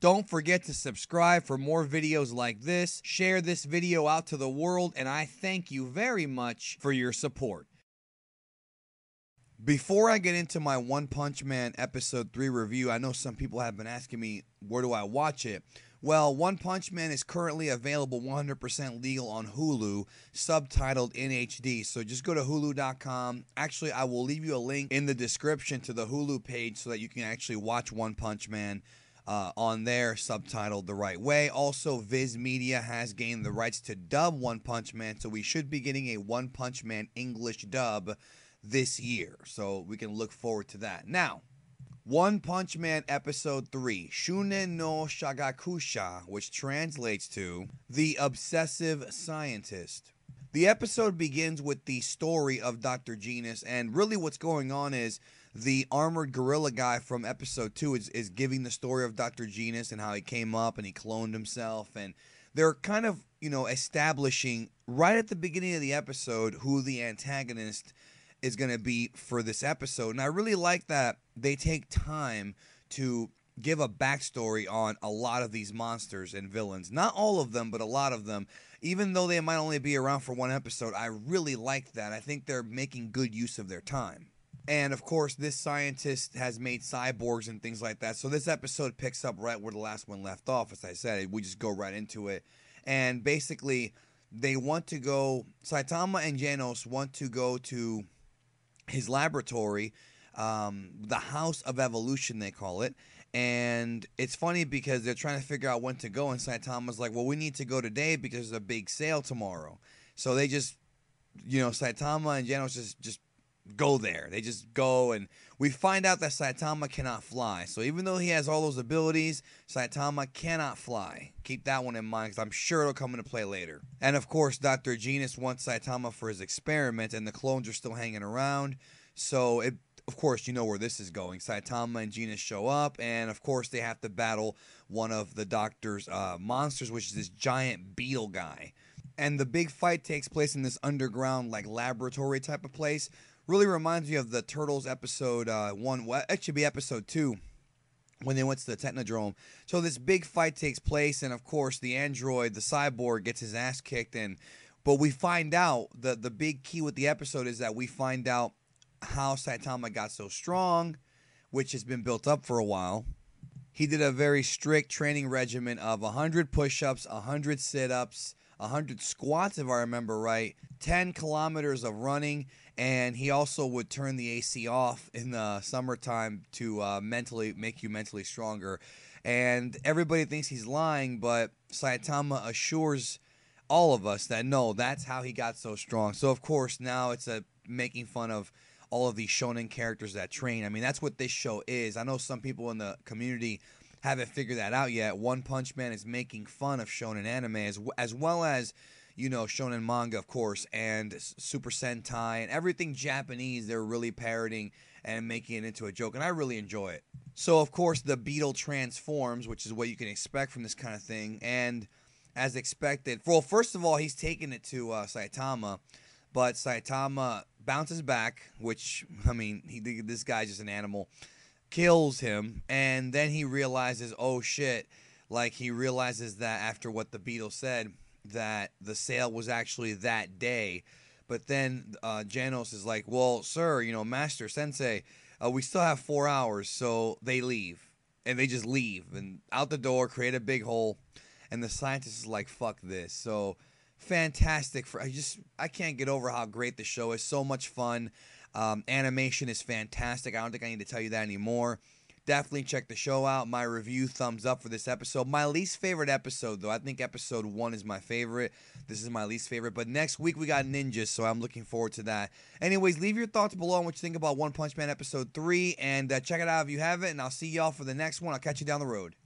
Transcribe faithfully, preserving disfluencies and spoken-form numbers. Don't forget to subscribe for more videos like this, share this video out to the world, and I thank you very much for your support. Before I get into my One Punch Man Episode three review, I know some people have been asking me, where do I watch it? Well, One Punch Man is currently available one hundred percent legal on Hulu, subtitled in H D. So just go to Hulu dot com. Actually, I will leave you a link in the description to the Hulu page so that you can actually watch One Punch Man Uh, on there, subtitled the right way. Also, Viz Media has gained the rights to dub One Punch Man, so we should be getting a One Punch Man English dub this year. So we can look forward to that. Now, One Punch Man Episode three, Shunen no Shagakusha, which translates to The Obsessive Scientist. The episode begins with the story of Doctor Genius, and really what's going on is the armored gorilla guy from episode two is, is giving the story of Doctor Genius and how he came up and he cloned himself. And they're kind of, you know, establishing right at the beginning of the episode who the antagonist is going to be for this episode. And I really like that they take time to give a backstory on a lot of these monsters and villains. Not all of them, but a lot of them. Even though they might only be around for one episode, I really like that. I think they're making good use of their time. And, of course, this scientist has made cyborgs and things like that. So this episode picks up right where the last one left off. As I said, we just go right into it. And, basically, they want to go... Saitama and Genos want to go to his laboratory, um, the House of Evolution, they call it. And it's funny because they're trying to figure out when to go. And Saitama's like, well, we need to go today because there's a big sale tomorrow. So they just, you know, Saitama and Genos just... just go there. They just go, and we find out that Saitama cannot fly. So even though he has all those abilities, Saitama cannot fly. Keep that one in mind, because I'm sure it'll come into play later. And of course, Doctor Genius wants Saitama for his experiment, and the clones are still hanging around. So, it, of course, you know where this is going. Saitama and Genius show up, and of course, they have to battle one of the Doctor's uh, monsters, which is this giant beetle guy. And the big fight takes place in this underground, like, laboratory type of place. Really reminds me of the Turtles episode uh, one. Well, it should be episode two when they went to the Technodrome. So this big fight takes place, and of course the android, the cyborg, gets his ass kicked. And but we find out the the big key with the episode is that we find out how Saitama got so strong, which has been built up for a while. He did a very strict training regimen of one hundred push-ups, one hundred sit-ups, one hundred squats, if I remember right, ten kilometers of running. And he also would turn the A C off in the summertime to uh, mentally make you mentally stronger. And everybody thinks he's lying, but Saitama assures all of us that, no, that's how he got so strong. So, of course, now it's a making fun of all of these shonen characters that train. I mean, that's what this show is. I know some people in the community haven't figured that out yet. One Punch Man is making fun of shonen anime as, as well as... you know, shonen manga, of course, and Super Sentai, and everything Japanese, they're really parroting and making it into a joke, and I really enjoy it. So, of course, the beetle transforms, which is what you can expect from this kind of thing, and as expected, well, first of all, he's taking it to uh, Saitama, but Saitama bounces back, which, I mean, he, this guy's just an animal, kills him, and then he realizes, oh, shit, like, he realizes that after what the beetle said, that the sale was actually that day. But then uh, Genos is like, well, sir, you know, master, sensei, uh, we still have four hours. So they leave. And they just leave. And out the door, create a big hole. And the scientist is like, fuck this. So fantastic. For I just, I can't get over how great the show is. So much fun. Um, animation is fantastic. I don't think I need to tell you that anymore. Definitely check the show out. My review, thumbs up for this episode. My least favorite episode, though. I think episode one is my favorite. This is my least favorite. But next week, we got ninjas, so I'm looking forward to that. Anyways, leave your thoughts below on what you think about One Punch Man Episode three. And uh, check it out if you haven't. And I'll see y'all for the next one. I'll catch you down the road.